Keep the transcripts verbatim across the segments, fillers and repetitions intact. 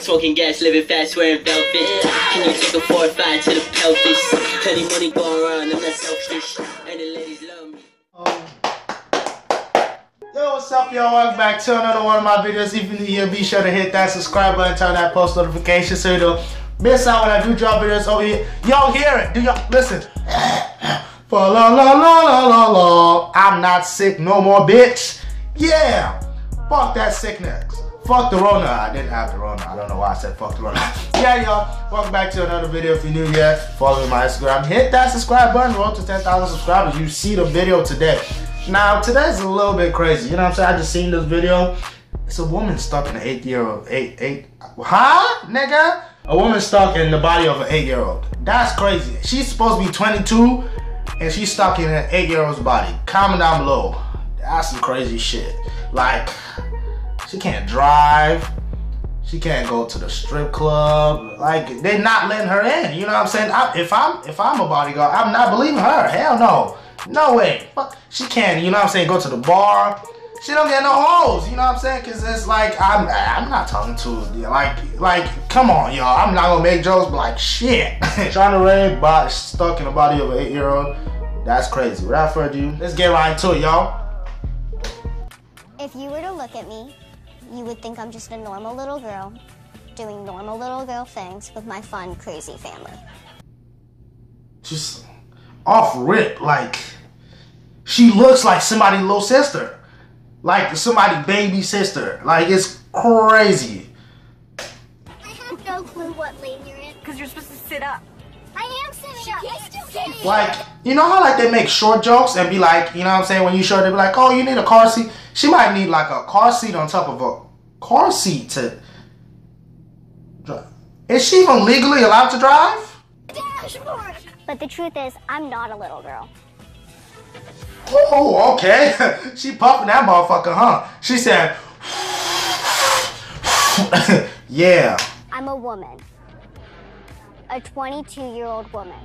Smoking gas, living fast, wearing velvet. Can you take a four or five to the pelvis? Plenty money going around, I'm not selfish. And the ladies love me. Um, yo, what's up, y'all? Welcome back to another one of my videos. If you're here, be sure to hit that subscribe button, turn that post notification so you don't miss out when I do drop videos over here. Y'all hear it? Do y'all listen? La la la la la la. I'm not sick no more, bitch. Yeah. Fuck that sickness. Fuck the Rona. I didn't have the Rona. I don't know why I said fuck the Rona. Yeah, y'all. Welcome back to another video. If you're new here, follow me on my Instagram. Hit that subscribe button. Roll to ten thousand subscribers. You see the video today. Now, today's a little bit crazy. You know what I'm saying? I just seen this video. It's a woman stuck in an eight-year-old. Eight, eight. Huh, nigga? A woman stuck in the body of an eight-year-old. That's crazy. She's supposed to be twenty-two. And she's stuck in an eight-year-old's body. Comment down below. That's some crazy shit. Like, she can't drive. She can't go to the strip club. Like, they're not letting her in. You know what I'm saying? I, if I'm if I'm a bodyguard, I'm not believing her. Hell no. No way. Fuck. She can't, you know what I'm saying, go to the bar. She don't get no hoes. You know what I'm saying? Because it's like, I'm I'm not talking to you. Like, like, come on, y'all. I'm not going to make jokes, but like, shit. Shauna Rae body, stuck in the body of an eight-year-old. That's crazy. Without further ado, let's get right into it, y'all. If you were to look at me, you would think I'm just a normal little girl doing normal little girl things with my fun, crazy family. Just off rip. Like, she looks like somebody's little sister. Like somebody's baby sister. Like, it's crazy. I have no clue what lane you're in. Because you're supposed to sit up. I am sitting up. I still can't. Like, you know how like they make short jokes and be like, you know what I'm saying? When you short, they be like, oh, you need a car seat. She might need like a car seat on top of a car seat to drive. Is she even legally allowed to drive? Dashboard. But the truth is, I'm not a little girl. Oh, okay. She puffing that motherfucker, huh? She said, yeah. I'm a woman. A twenty-two-year-old woman.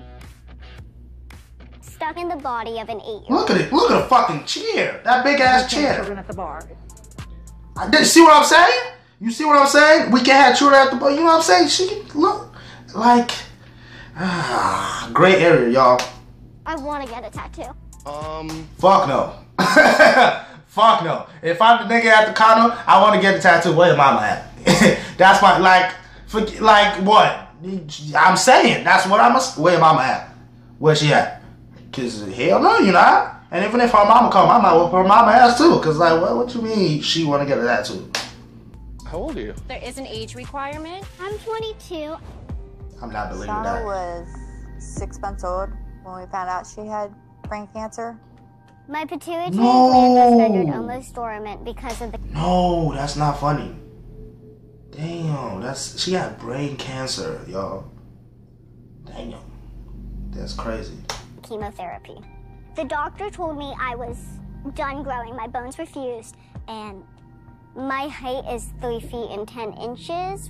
Stuck in the body of an eight-year-old. Look at it. Look at the fucking chair. That big-ass chair. Children at the bar. I did, see what I'm saying? You see what I'm saying? We can't have children at the bar. You know what I'm saying? She look like... Uh, gray area, y'all. I want to get a tattoo. Um. Fuck no. Fuck no. If I'm the nigga at the condo, I want to get a tattoo. Where your mama at? That's my like. For, like what? I'm saying that's what I must. Where your mama at? Where she at? Cause hell no, you know. And even if her mama come, I'm not with her mama ass too. Cause like, what? What you mean she want to get a tattoo? How old are you? There is an age requirement. I'm twenty-two. I'm not believing Shauna that. Shauna was six months old when we found out she had brain cancer. My pituitary gland was rendered almost dormant because of the... No, that's not funny. Damn, that's... She got brain cancer, y'all. Damn. That's crazy. Chemotherapy. The doctor told me I was done growing. My bones were fused, and my height is three feet and ten inches.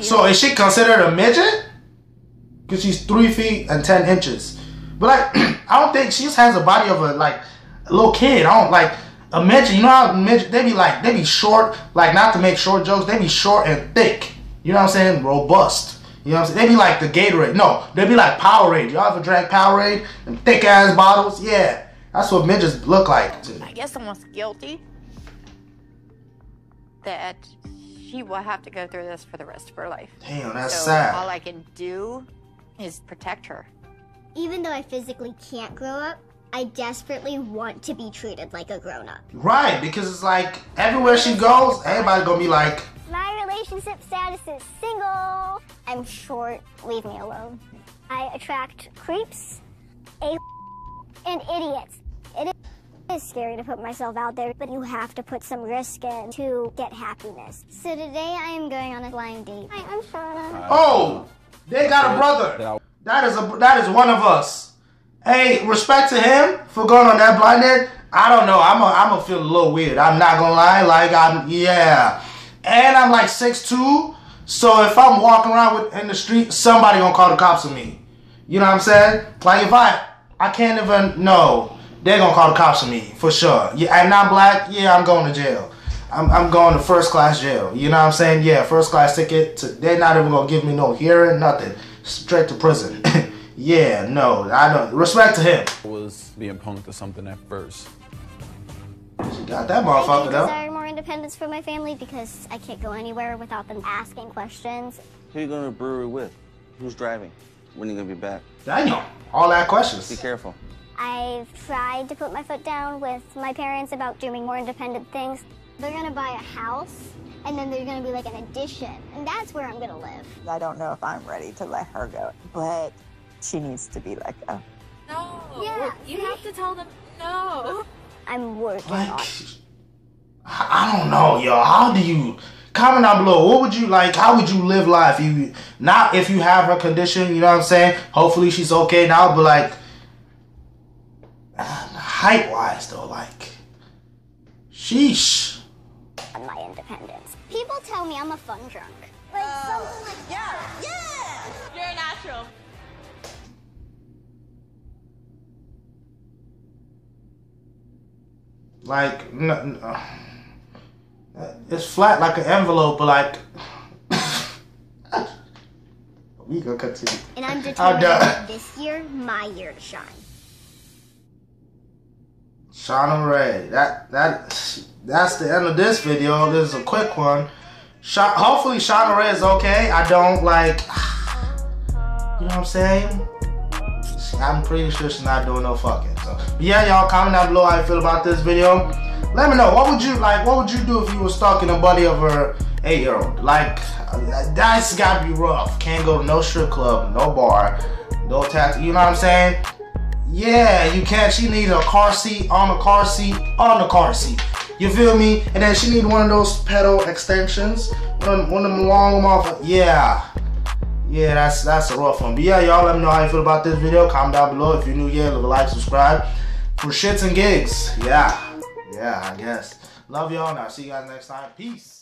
So is she considered a midget? Because she's three feet and ten inches. But like, I don't think she just has a body of a like a little kid. I don't like a midget. You know how midget they be like they be short, like not to make short jokes, they be short and thick. You know what I'm saying? Robust. You know what I'm saying? They be like the Gatorade. No, they be like Powerade. Y'all ever drank Powerade? Them thick ass bottles? Yeah. That's what midgets look like. Dude. I guess someone's guilty that she will have to go through this for the rest of her life. Damn, that's so sad. All I can do is protect her. Even though I physically can't grow up, I desperately want to be treated like a grown-up. Right, because it's like, everywhere she goes, everybody's gonna be like... My relationship status is single. I'm short, leave me alone. I attract creeps, a and idiots. It is scary to put myself out there, but you have to put some risk in to get happiness. So today I am going on a blind date. Hi, I'm Shauna. Oh, they got a brother. That is a that is one of us. Hey, respect to him for going on that blind date. I don't know. I'm a, I'm gonna feel a little weird. I'm not gonna lie. Like I'm yeah, and I'm like six two. So if I'm walking around with, in the street, somebody gonna call the cops on me. You know what I'm saying? Like if I I can't even no, they're gonna call the cops on me for sure. Yeah, I'm not black. Yeah, I'm going to jail. I'm, I'm going to first class jail. You know what I'm saying? Yeah, first class ticket. To, they're not even going to give me no hearing, nothing. Straight to prison. Yeah, no, I don't. Respect to him. I was being punked or something at first. She got that motherfucker, though. I desire more independence for my family because I can't go anywhere without them asking questions. Who are you going to the brewery with? Who's driving? When are you going to be back? I know. All that questions. Be careful. I've tried to put my foot down with my parents about doing more independent things. They're going to buy a house, and then there's going to be like an addition, and that's where I'm going to live. I don't know if I'm ready to let her go, but she needs to be like, oh. No. Yeah. You have to tell them no. I'm working like, on it. I don't know, y'all. How do you... Comment down below, what would you like, how would you live life? You not if you have her condition, you know what I'm saying? Hopefully she's okay now, but like, height-wise though, like, sheesh. My independence. People tell me I'm a fun drunk. Like, uh, something like yeah. that. Yeah! You're a natural. Like, no, no. It's flat like an envelope, but like we gonna continue. And I'm determined I'm this year, my year to shine. Shauna Rae. That that that's the end of this video. This is a quick one. Sh hopefully Shauna Rae is okay. I don't like, you know what I'm saying? I'm pretty sure she's not doing no fucking. So but yeah, y'all comment down below how you feel about this video. Let me know, what would you like, what would you do if you were stalking a buddy of her eight year old? Like, that's gotta be rough. Can't go to no strip club, no bar, no taxi, you know what I'm saying? Yeah, you can't. She needs a car seat, on the car seat, on the car seat. You feel me? And then she need one of those pedal extensions, one of them long off. Yeah. Yeah, that's that's a rough one. But yeah, y'all, let me know how you feel about this video. Comment down below. If you're new here, leave a like, subscribe. For shits and gigs, yeah. Yeah, I guess. Love y'all, and I'll see you guys next time. Peace.